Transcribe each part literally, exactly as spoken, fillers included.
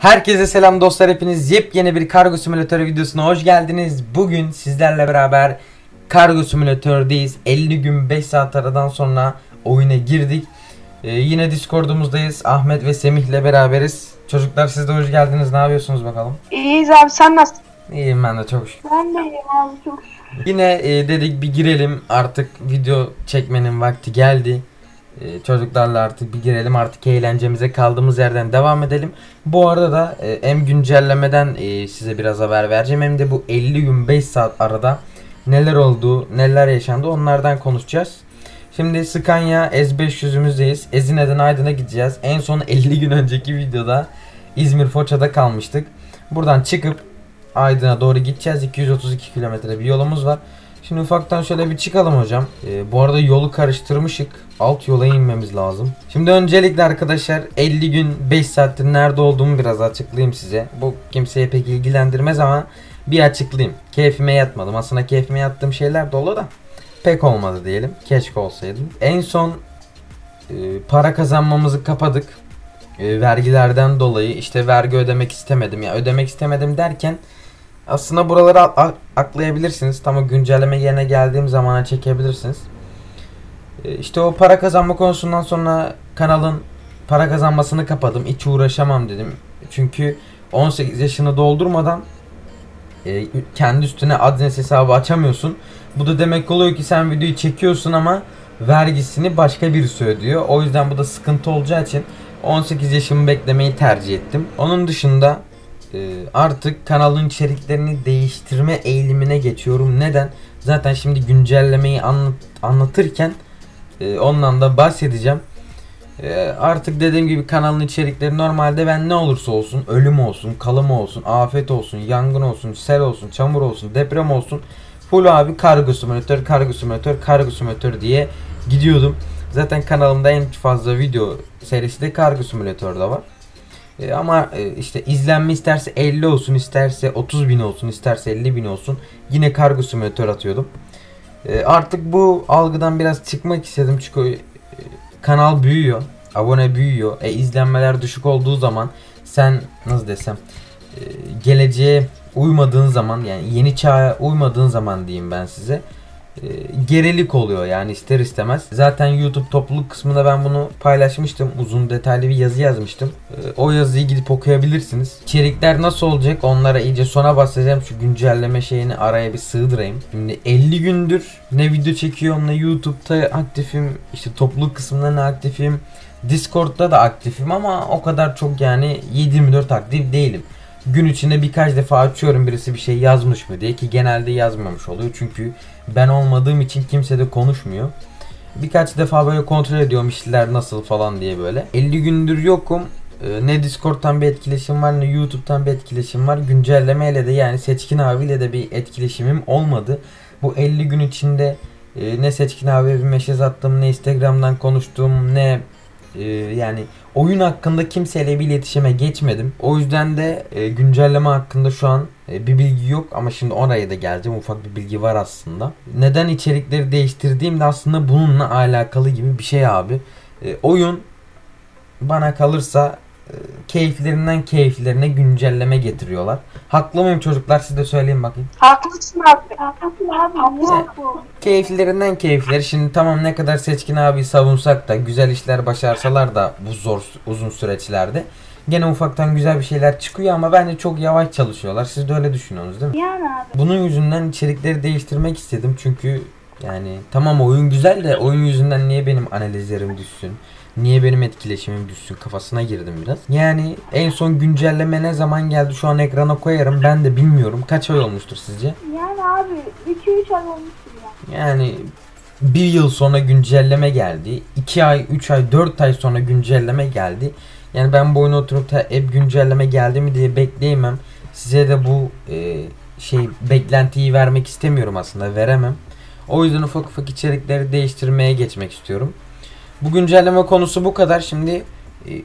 Herkese selam dostlar, hepiniz yepyeni bir Cargo Simulator videosuna hoş geldiniz. Bugün sizlerle beraber Cargo Simulator'dayız. elli gün beş saat aradan sonra oyuna girdik. Ee, yine Discord'umuzdayız. Ahmet ve Semih'le beraberiz. Çocuklar siz de hoş geldiniz. Ne yapıyorsunuz bakalım? İyiyiz abi, sen nasılsın? İyiyim ben de, çok şükür. Ben de iyiyim abi, çok şükür. Yine e, dedik bir girelim, artık video çekmenin vakti geldi. Çocuklarla artık bir girelim, artık eğlencemize kaldığımız yerden devam edelim. Bu arada da hem güncellemeden size biraz haber vereceğim, hem de bu elli gün beş saat arada neler oldu, neler yaşandı onlardan konuşacağız. Şimdi Skanya S beş yüz'ümüzdeyiz. Ezine'den Aydın'a gideceğiz. En son elli gün önceki videoda İzmir Foça'da kalmıştık. Buradan çıkıp Aydın'a doğru gideceğiz. iki yüz otuz iki kilometre bir yolumuz var. Şimdi ufaktan şöyle bir çıkalım hocam. Ee, bu arada yolu karıştırmışık. Alt yola inmemiz lazım. Şimdi öncelikle arkadaşlar elli gün beş saattir nerede olduğumu biraz açıklayayım size. Bu kimseye pek ilgilendirmez ama bir açıklayayım. Keyfime yatmadım. Aslında keyfime yattığım şeyler de oldu da pek olmadı diyelim. Keşke olsaydım. En son e, para kazanmamızı kapadık. E, vergilerden dolayı işte vergi ödemek istemedim. Ya yani ödemek istemedim derken aslında buraları aklayabilirsiniz. Tam o güncelleme yerine geldiğim zamana çekebilirsiniz. İşte o para kazanma konusundan sonra kanalın para kazanmasını kapadım. Hiç uğraşamam dedim. Çünkü on sekiz yaşını doldurmadan kendi üstüne AdSense hesabı açamıyorsun. Bu da demek oluyor ki sen videoyu çekiyorsun ama vergisini başka birisi ödüyor. O yüzden bu da sıkıntı olacağı için on sekiz yaşımı beklemeyi tercih ettim. Onun dışında artık kanalın içeriklerini değiştirme eğilimine geçiyorum. Neden? Zaten şimdi güncellemeyi anlat, anlatırken e, ondan da bahsedeceğim. E, artık dediğim gibi kanalın içerikleri normalde ben ne olursa olsun, ölüm olsun, kalım olsun, afet olsun, yangın olsun, sel olsun, çamur olsun, deprem olsun, full abi Cargo Simulator, Cargo Simulator, Cargo Simulator diye gidiyordum. Zaten kanalımda en fazla video serisi de Cargo Simulator'da var. Ama işte izlenme isterse elli olsun, isterse otuz bin olsun, isterse elli bin olsun, yine Cargo Simulator atıyordum. Artık bu algıdan biraz çıkmak istedim çünkü kanal büyüyor, abone büyüyor. E, izlenmeler düşük olduğu zaman sen nasıl desem geleceğe uymadığın zaman, yani yeni çağa uymadığın zaman diyeyim ben size, gerilik oluyor yani ister istemez. Zaten YouTube topluluk kısmında ben bunu paylaşmıştım. Uzun detaylı bir yazı yazmıştım. O yazıyı gidip okuyabilirsiniz. İçerikler nasıl olacak onlara iyice sona bahsedeceğim. Şu güncelleme şeyini araya bir sığdırayım. Şimdi elli gündür ne video çekiyorum, ne YouTube'da aktifim, işte topluluk kısmında ne aktifim, Discord'da da aktifim ama o kadar çok yani yedi yirmi dört aktif değilim. Gün içinde birkaç defa açıyorum birisi bir şey yazmış mı diye, ki genelde yazmamış oluyor çünkü ben olmadığım için kimse de konuşmuyor. Birkaç defa böyle kontrol ediyorum işler nasıl falan diye böyle. elli gündür yokum. Ne Discord'tan bir etkileşim var, ne YouTube'tan bir etkileşim var. Güncellemeyle de yani Seçkin abiyle de bir etkileşimim olmadı. Bu elli gün içinde ne Seçkin abiye bir mesaj attım, ne Instagram'dan konuştum, ne yani oyun hakkında kimseyle bir iletişime geçmedim. O yüzden de güncelleme hakkında şu an bir bilgi yok ama şimdi oraya da geleceğim, ufak bir bilgi var aslında. Neden içerikleri değiştirdiğim de aslında bununla alakalı gibi bir şey abi. Oyun bana kalırsa keyiflerinden keyiflerine güncelleme getiriyorlar. Haklı mıyım çocuklar, siz de söyleyin bakayım. Haklısın abi. Haklısın abi. Haklısın. Keyiflerinden keyifleri. Şimdi tamam, ne kadar Seçkin abi savunsak da, güzel işler başarsalar da bu zor uzun süreçlerde gene ufaktan güzel bir şeyler çıkıyor ama bence çok yavaş çalışıyorlar. Siz de öyle düşünüyorsunuz değil mi? Yani abi. Bunun yüzünden içerikleri değiştirmek istedim çünkü yani tamam oyun güzel de oyun yüzünden niye benim analizlerim düşsün? Niye benim etkileşimim düşsün kafasına girdim biraz. Yani en son güncelleme ne zaman geldi şu an ekrana koyarım, ben de bilmiyorum. Kaç ay olmuştur sizce? Yani abi iki üç ay olmuştur ya. Yani bir yıl sonra güncelleme geldi. iki ay, üç ay, dört ay sonra güncelleme geldi. Yani ben bu oyuna oturup da hep güncelleme geldi mi diye bekleyemem. Size de bu e, şey beklentiyi vermek istemiyorum, aslında veremem. O yüzden ufak ufak içerikleri değiştirmeye geçmek istiyorum. Bu güncelleme konusu bu kadar. Şimdi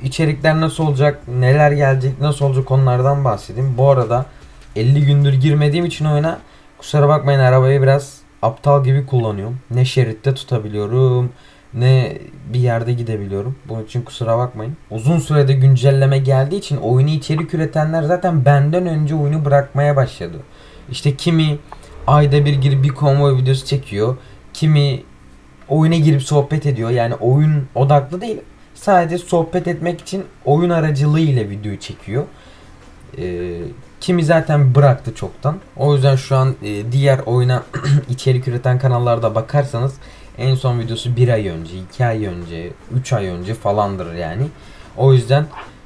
içerikler nasıl olacak, neler gelecek, nasıl olacak onlardan bahsedeyim. Bu arada elli gündür girmediğim için oyuna kusura bakmayın, arabayı biraz aptal gibi kullanıyorum. Ne şeritte tutabiliyorum, ne bir yerde gidebiliyorum. Bunun için kusura bakmayın. Uzun sürede güncelleme geldiği için oyunu içerik üretenler zaten benden önce oyunu bırakmaya başladı. İşte kimi ayda bir girip bir konvoy videosu çekiyor. Kimi oyuna girip sohbet ediyor. Yani oyun odaklı değil. Sadece sohbet etmek için oyun aracılığıyla video çekiyor. Ee, kimi zaten bıraktı çoktan. O yüzden şu an e, diğer oyuna içerik üreten kanallarda bakarsanız en son videosu bir ay önce, iki ay önce, üç ay önce falandır yani. O yüzden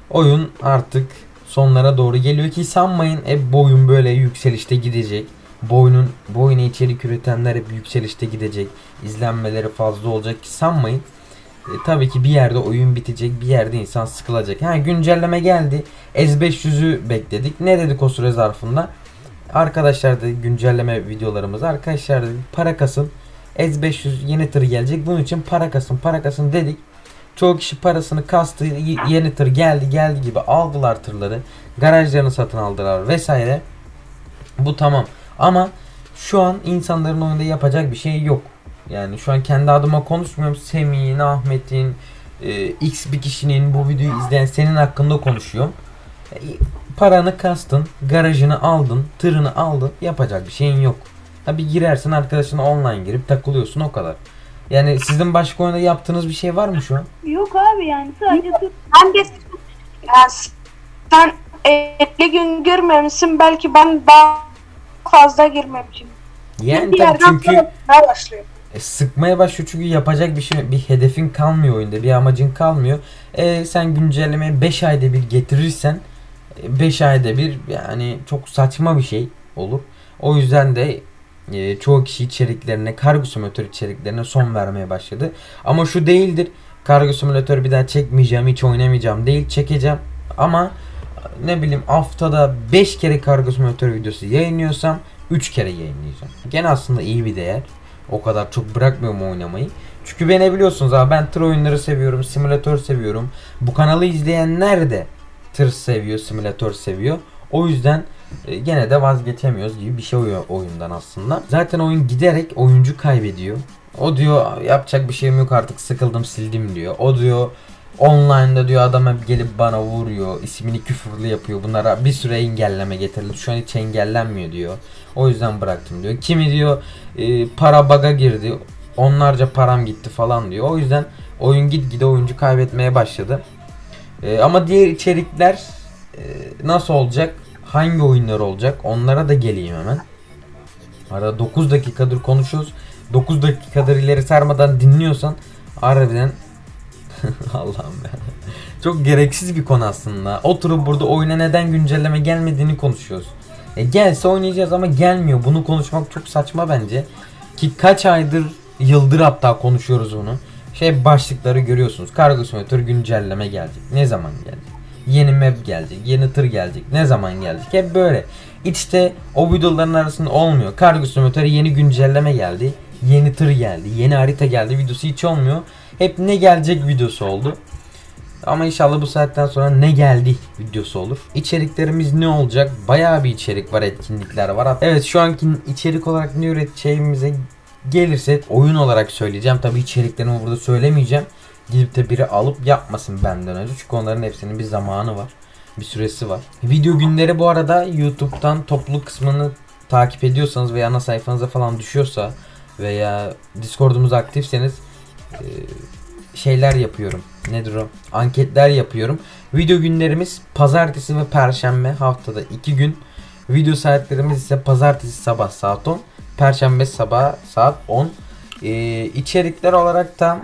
oyun artık sonlara doğru geliyor ki sanmayın hep bu oyun böyle yükselişte gidecek. Boyunun boyuna içerik üretenler hep yükselişte gidecek. İzlenmeleri fazla olacak ki sanmayın. E, tabii ki bir yerde oyun bitecek, bir yerde insan sıkılacak. Ha, güncelleme geldi. S beş yüz'ü bekledik. Ne dedik o süre zarfında? Arkadaşlar da güncelleme videolarımız. Arkadaşlar da para kasın. S beş yüz yeni tır gelecek. Bunun için para kasın, para kasın dedik. Çoğu kişi parasını kastı. Yeni tır geldi, geldi gibi aldılar tırları. Garajlarını satın aldılar vesaire. Bu tamam. Ama şu an insanların oyunda yapacak bir şey yok. Yani şu an kendi adıma konuşmuyorum. Semih'in, Ahmet'in, e, X bir kişinin bu videoyu izleyen senin hakkında konuşuyorum. E, paranı kastın, garajını aldın, tırını aldın. Yapacak bir şeyin yok. Tabi girersin arkadaşına online girip takılıyorsun o kadar. Yani sizin başka oyunda yaptığınız bir şey var mı şu an? Yok abi yani sadece ben de sen etli gün görmemişsin belki ben daha fazla girmemişim. Yani tabi çünkü e, sıkmaya başlıyor çünkü yapacak bir şey, bir hedefin kalmıyor oyunda, bir amacın kalmıyor. E, sen güncellemeyi beş ayda bir getirirsen beş ayda bir yani çok saçma bir şey olur. O yüzden de Ee, çoğu kişi içeriklerine, Cargo Simulator içeriklerine son vermeye başladı. Ama şu değildir, Cargo Simulator bir daha çekmeyeceğim, hiç oynamayacağım değil, çekeceğim. Ama ne bileyim haftada beş kere Cargo Simulator videosu yayınlıyorsam üç kere yayınlayacağım. Gene aslında iyi bir değer. O kadar çok bırakmıyorum oynamayı. Çünkü beni biliyorsunuz abi, ben tır oyunları seviyorum, simülatör seviyorum. Bu kanalı izleyenler de tır seviyor, simülatör seviyor. O yüzden gene de vazgeçemiyoruz gibi bir şey oyundan aslında. Zaten oyun giderek oyuncu kaybediyor. O diyor yapacak bir şeyim yok artık, sıkıldım sildim diyor. O diyor online'da diyor adam hep gelip bana vuruyor, ismini küfürlü yapıyor. Bunlara bir süre engelleme getirildi. Şu an hiç engellenmiyor diyor. O yüzden bıraktım diyor. Kimi diyor para bug'a girdi, onlarca param gitti falan diyor. O yüzden oyun gitgide oyuncu kaybetmeye başladı. Ama diğer içerikler nasıl olacak? Hangi oyunlar olacak? Onlara da geleyim hemen. Arada dokuz dakikadır konuşuyoruz. dokuz dakikadır ileri sarmadan dinliyorsan harbiden Allah'ım be. Çok gereksiz bir konu aslında. Oturup burada oyuna neden güncelleme gelmediğini konuşuyoruz. E gelse oynayacağız ama gelmiyor. Bunu konuşmak çok saçma bence. Ki kaç aydır, yıldır hatta konuşuyoruz bunu. Şey başlıkları görüyorsunuz. Cargo Simulator güncelleme gelecek. Ne zaman gelecek? Yeni map gelecek, yeni tır gelecek, ne zaman gelecek, hep böyle. İşte o videoların arasında olmuyor. Cargo Simulator'a yeni güncelleme geldi, yeni tır geldi, yeni harita geldi videosu hiç olmuyor. Hep ne gelecek videosu oldu. Ama inşallah bu saatten sonra ne geldi videosu olur. İçeriklerimiz ne olacak? Bayağı bir içerik var, etkinlikler var. Evet, şu anki içerik olarak ne üreteceğimize gelirse oyun olarak söyleyeceğim. Tabii içeriklerimi burada söylemeyeceğim. Gidip de biri alıp yapmasın benden önce. Çünkü onların hepsinin bir zamanı var. Bir süresi var. Video günleri bu arada YouTube'dan topluluk kısmını takip ediyorsanız veya ana sayfanıza falan düşüyorsa veya Discord'umuz aktifseniz şeyler yapıyorum. Nedir o? Anketler yapıyorum. Video günlerimiz pazartesi ve perşembe, haftada iki gün. Video saatlerimiz ise pazartesi sabah saat on. Perşembe sabah saat on. Ee, içerikler olarak da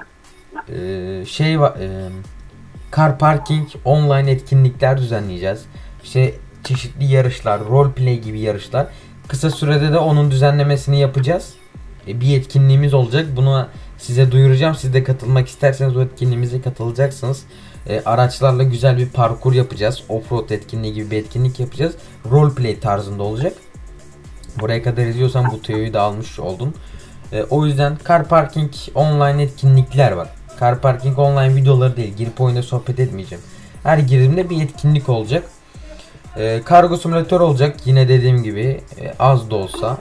Ee, şey var, e, Car Parking online etkinlikler düzenleyeceğiz. İşte çeşitli yarışlar, roleplay gibi yarışlar. Kısa sürede de onun düzenlemesini yapacağız. E, bir etkinliğimiz olacak. Bunu size duyuracağım. Siz de katılmak isterseniz o etkinliğimize katılacaksınız. E, araçlarla güzel bir parkur yapacağız. Offroad etkinliği gibi bir etkinlik yapacağız. Roleplay tarzında olacak. Buraya kadar izliyorsan bu tüyoyu da almış oldun. E, o yüzden Car Parking online etkinlikler var. Car Parking online videoları değil. Girip oyunda sohbet etmeyeceğim. Her girdiğimde bir etkinlik olacak. E, Cargo Simulator olacak. Yine dediğim gibi e, az da olsa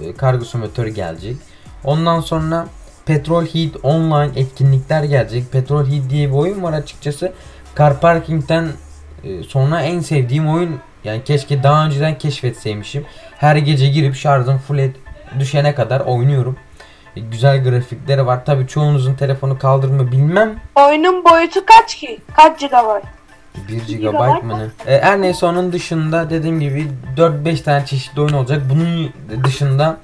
e, Cargo Simulator gelecek. Ondan sonra Petrol Heat online etkinlikler gelecek. Petrol Heat diye bir oyun var açıkçası. Car Parking'den sonra en sevdiğim oyun. Yani keşke daha önceden keşfetseymişim. Her gece girip şarjım full et düşene kadar oynuyorum. Güzel grafikleri var. Tabii çoğunuzun telefonu kaldırma bilmem. Oyunun boyutu kaç ki? Kaç gigabayt? bir gigabayt mı ne? E, her neyse, onun dışında dediğim gibi dört beş tane çeşitli oyun olacak. Bunun dışında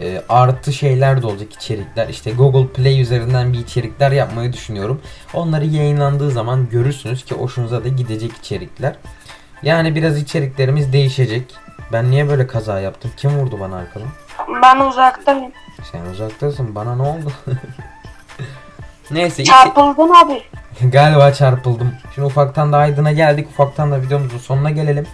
e, artı şeyler de olacak, içerikler. İşte Google Play üzerinden bir içerikler yapmayı düşünüyorum. Onları yayınlandığı zaman görürsünüz ki hoşunuza da gidecek içerikler. Yani biraz içeriklerimiz değişecek. Ben niye böyle kaza yaptım? Kim vurdu bana arkadan? Ben uzaktayım. Sen uzaktasın. Bana ne oldu? Neyse. Çarpıldın abi. Galiba çarpıldım. Şimdi ufaktan da Aydın'a geldik. Ufaktan da videomuzun sonuna gelelim.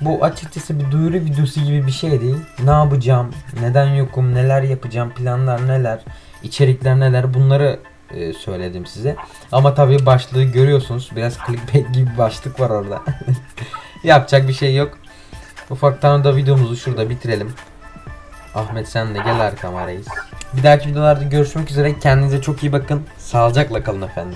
Bu açıkçası bir duyuru videosu gibi bir şey değil. Ne yapacağım? Neden yokum? Neler yapacağım? Planlar neler? İçerikler neler? Bunları e, söyledim size. Ama tabii başlığı görüyorsunuz. Biraz clickbait gibi bir başlık var orada. Yapacak bir şey yok. Ufaktan da videomuzu şurada bitirelim. Ahmet sen de gel arkama reis. Bir dahaki videolarda görüşmek üzere. Kendinize çok iyi bakın. Sağlıcakla kalın efendim.